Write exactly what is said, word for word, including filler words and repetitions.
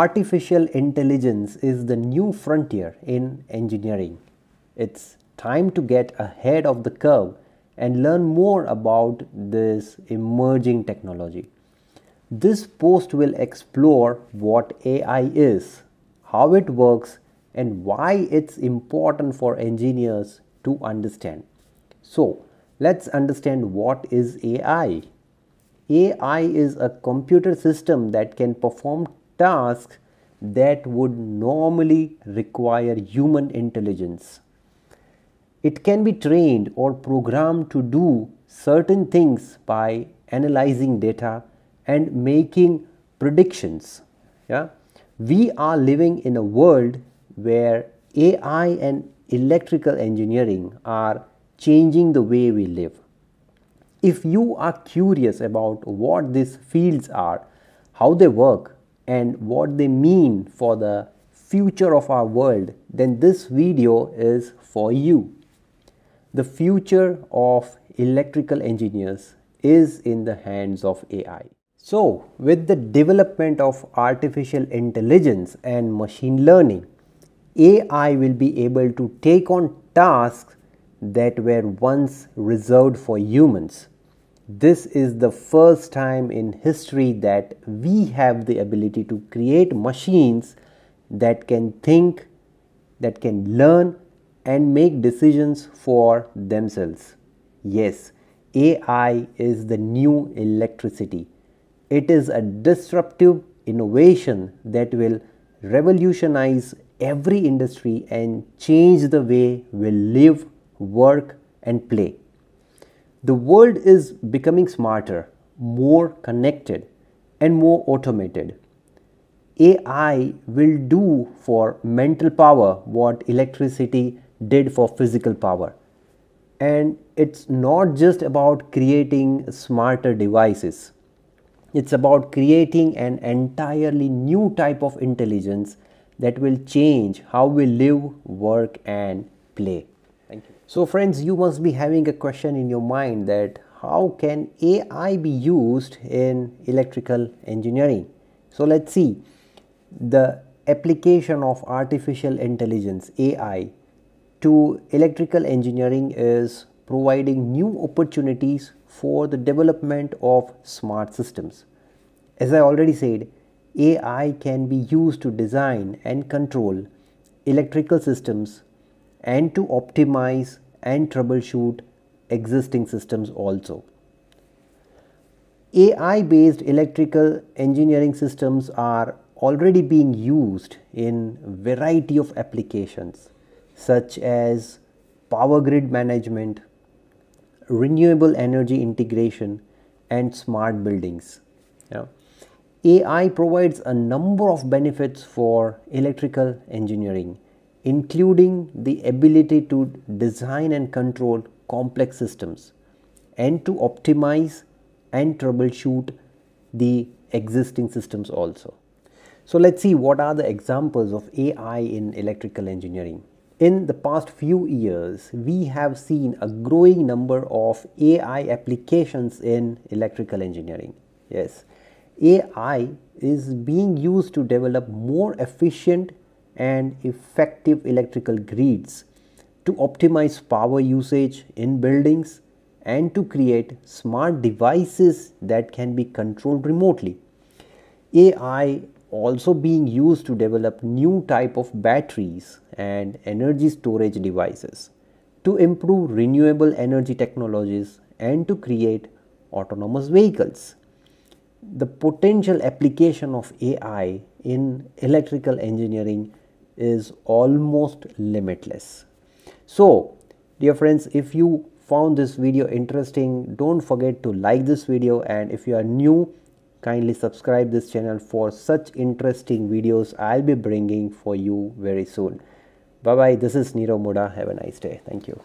Artificial intelligence is the new frontier in engineering. It's time to get ahead of the curve and learn more about this emerging technology. This post will explore what A I is, how it works, and why it's important for engineers to understand. So, let's understand what is A I. A I is a computer system that can perform tasks that would normally require human intelligence. It can be trained or programmed to do certain things by analyzing data and making predictions. Yeah? We are living in a world where A I and electrical engineering are changing the way we live. If you are curious about what these fields are, how they work, and what they mean for the future of our world, then this video is for you. The future of electrical engineers is in the hands of A I. So, with the development of artificial intelligence and machine learning, A I will be able to take on tasks that were once reserved for humans. This is the first time in history that we have the ability to create machines that can think, that can learn, and make decisions for themselves. Yes, A I is the new electricity. It is a disruptive innovation that will revolutionize every industry and change the way we live, work, and play. The world is becoming smarter, more connected, and more automated. A I will do for mental power what electricity did for physical power. And it's not just about creating smarter devices. It's about creating an entirely new type of intelligence that will change how we live, work, and play. Thank you. So friends, you must be having a question in your mind that how can A I be used in electrical engineering? So let's see. The application of artificial intelligence, A I, to electrical engineering is providing new opportunities for the development of smart systems. As I already said, A I can be used to design and control electrical systems and to optimize and troubleshoot existing systems also. A I-based electrical engineering systems are already being used in a variety of applications such as power grid management, renewable energy integration, and smart buildings. Yeah. A I provides a number of benefits for electrical engineering, including the ability to design and control complex systems and to optimize and troubleshoot the existing systems also. So let's see what are the examples of A I in electrical engineering. In the past few years, we have seen a growing number of A I applications in electrical engineering. Yes, A I is being used to develop more efficient and effective electrical grids, to optimize power usage in buildings, and to create smart devices that can be controlled remotely. A I also being used to develop new type of batteries and energy storage devices, to improve renewable energy technologies, and to create autonomous vehicles. The potential application of A I in electrical engineering is almost limitless. So, dear friends, if you found this video interesting, don't forget to like this video, and if you are new, kindly subscribe this channel for such interesting videos I'll be bringing for you very soon. Bye bye. This is Nirav Modha. Have a nice day. Thank you.